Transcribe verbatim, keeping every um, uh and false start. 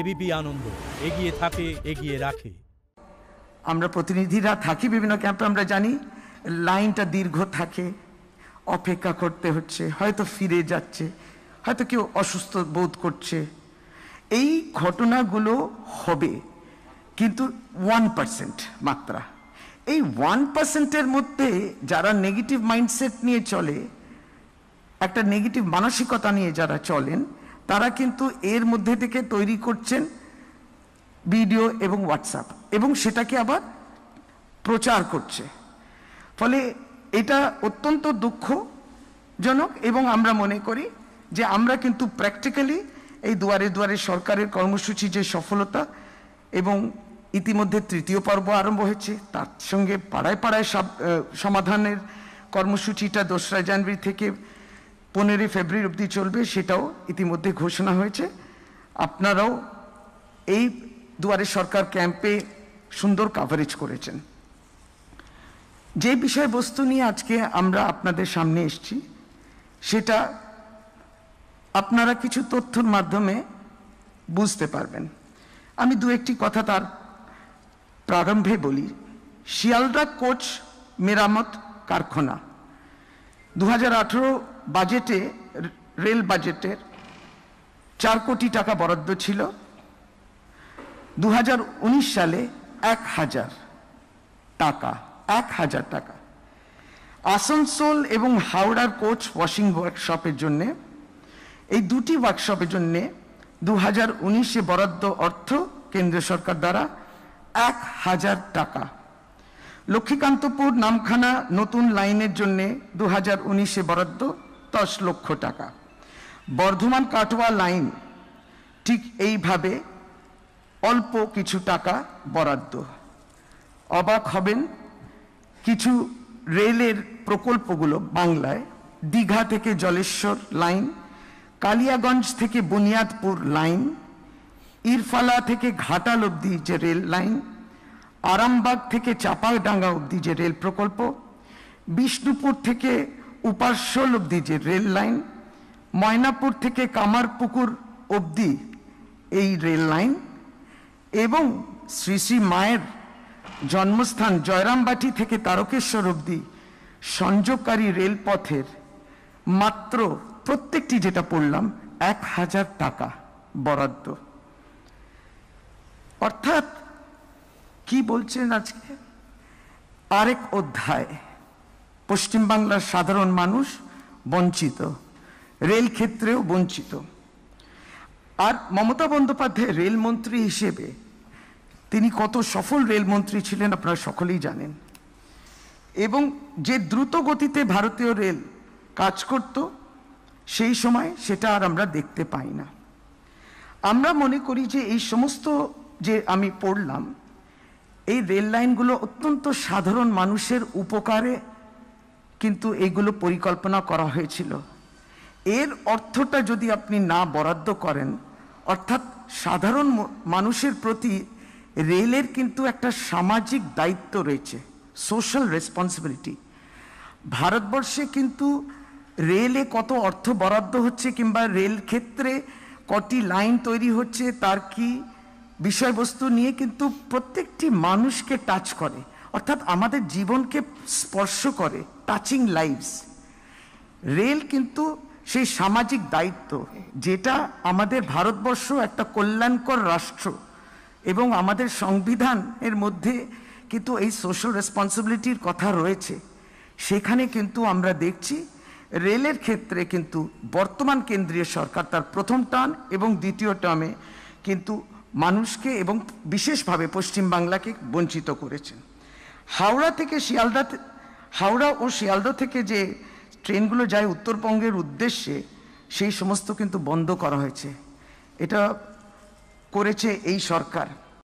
ABP আনন্দ এগিয়ে থাকে এগিয়ে রাখে। আমরা প্রতিনিধিরা থাকি বিভিন্ন ক্যাম্পে, আমরা জানি লাইনটা দীর্ঘ থাকে, অপেক্ষা করতে হচ্ছে, হয়তো ফিরে যাচ্ছে, হয়তো কেউ অসুস্থ বোধ করছে। এই ঘটনাগুলো হবে কিন্তু ওয়ান পার্সেন্ট মাত্রা। এই ওয়ান পার্সেন্টের মধ্যে যারা নেগেটিভ মাইন্ডসেট নিয়ে চলে, একটা নেগেটিভ মানসিকতা নিয়ে যারা চলেন, তারা কিন্তু এর মধ্যে থেকে তৈরি করছেন ভিডিও এবং হোয়াটসঅ্যাপ এবং সেটাকে আবার প্রচার করছে। ফলে এটা অত্যন্ত দুঃখজনক এবং আমরা মনে করি যে আমরা কিন্তু প্র্যাকটিক্যালি এই দুয়ারে দুয়ারে সরকারের কর্মসূচি যে সফলতা, এবং ইতিমধ্যে তৃতীয় পর্ব আরম্ভ হয়েছে, তার সঙ্গে পাড়ায় পাড়ায় সমাধানের কর্মসূচিটা দোসরা জানুয়ারি থেকে পনেরোই ফেব্রুয়ারি অবধি চলবে, সেটাও ইতিমধ্যে ঘোষণা হয়েছে। আপনারাও এই দুয়ারে সরকার ক্যাম্পে সুন্দর কাভারেজ করেছেন। যে বিষয়বস্তু নিয়ে আজকে আমরা আপনাদের সামনে এসেছি সেটা আপনারা কিছু তথ্যের মাধ্যমে বুঝতে পারবেন। আমি দু একটি কথা তার প্রারম্ভে বলি। শিয়ালদা কোচ মেরামত কারখানা দু হাজার আঠেরো বাজেটে, রেল বাজেটের চার কোটি টাকা বরাদ্দ ছিল, দু হাজার উনিশ সালে এক হাজার টাকা এক হাজার টাকা আসানসোল এবং হাওড়ার কোচ ওয়াশিং ওয়ার্কশপের জন্যে, এই দুটি ওয়ার্কশপের জন্যে দু হাজার উনিশে বরাদ্দ অর্থ কেন্দ্রীয় সরকার দ্বারা এক হাজার টাকা। লক্ষ্মীকান্তপুর নামখানা নতুন লাইনের জন্যে দু হাজার উনিশে বরাদ্দ দশ লক্ষ টাকা। বর্ধমান কাটোয়া লাইন ঠিক এইভাবে অল্প কিছু টাকা বরাদ্দ। অবাক হবেন, কিছু রেলের প্রকল্পগুলো বাংলায়, দীঘা থেকে জলেশ্বর লাইন, কালিয়াগঞ্জ থেকে বুনিয়াদপুর লাইন, ইরফালা থেকে ঘাটাল অবধি যে রেল লাইন, আরামবাগ থেকে চাপাডাঙ্গা অবধি যে রেল প্রকল্প, বিষ্ণুপুর থেকে উপাসল অবধি যে রেল লাইন, ময়নাপুর থেকে কামারপুকুর অবধি এই রেল লাইন, এবং শ্রী শ্রী মায়ের জন্মস্থান জয়রামবাটি থেকে তারকেশ্বর অবধি সংযোগকারী রেলপথের মাত্র প্রত্যেকটি যেটা পড়লাম এক হাজার টাকা বরাদ্দ। অর্থাৎ কি বলছেন আজকে, আরেক অধ্যায় পশ্চিমবাংলার সাধারণ মানুষ বঞ্চিত, রেল ক্ষেত্রেও বঞ্চিত। আর মমতা বন্দ্যোপাধ্যায় রেলমন্ত্রী হিসেবে তিনি কত সফল রেলমন্ত্রী ছিলেন আপনারা সকলেই জানেন, এবং যে দ্রুত গতিতে ভারতীয় রেল কাজ করত সেই সময় সেটা আর আমরা দেখতে পাই না। আমরা মনে করি যে এই সমস্ত যে আমি পড়লাম এই রেল লাইনগুলো অত্যন্ত সাধারণ মানুষের উপকারে কিন্তু এগুলো পরিকল্পনা করা হয়েছিল। এর অর্থটা যদি আপনি না বরাদ্দ করেন, অর্থাৎ সাধারণ মানুষের প্রতি রেলের কিন্তু একটা সামাজিক দায়িত্ব রয়েছে, সোশ্যাল রেসপন্সিবিলিটি। ভারতবর্ষে কিন্তু রেলে কত অর্থ বরাদ্দ হচ্ছে কিংবা রেল ক্ষেত্রে কটি লাইন তৈরি হচ্ছে তার কি বিষয়বস্তু নিয়ে কিন্তু প্রত্যেকটি মানুষকে টাচ করে, অর্থাৎ আমাদের জীবনকে স্পর্শ করে, টাচিং লাইভস। রেল কিন্তু সেই সামাজিক দায়িত্ব যেটা আমাদের ভারতবর্ষ একটা কল্যাণকর রাষ্ট্র, এবং আমাদের সংবিধানের মধ্যে কিন্তু এই সোশ্যাল রেসপন্সিবিলিটির কথা রয়েছে। সেখানে কিন্তু আমরা দেখছি রেলের ক্ষেত্রে কিন্তু বর্তমান কেন্দ্রীয় সরকার তার প্রথম টার্ম এবং দ্বিতীয় টার্মে কিন্তু মানুষকে এবং বিশেষভাবে পশ্চিমবাংলাকে বঞ্চিত করেছেন। হাওড়া থেকে শিয়ালদা হাওড়া ও শিয়ালদা থেকে যে ট্রেনগুলো যায় উত্তরবঙ্গের উদ্দেশ্যে সেই সমস্ত কিন্তু বন্ধ করা হয়েছে, এটা করেছে এই সরকার।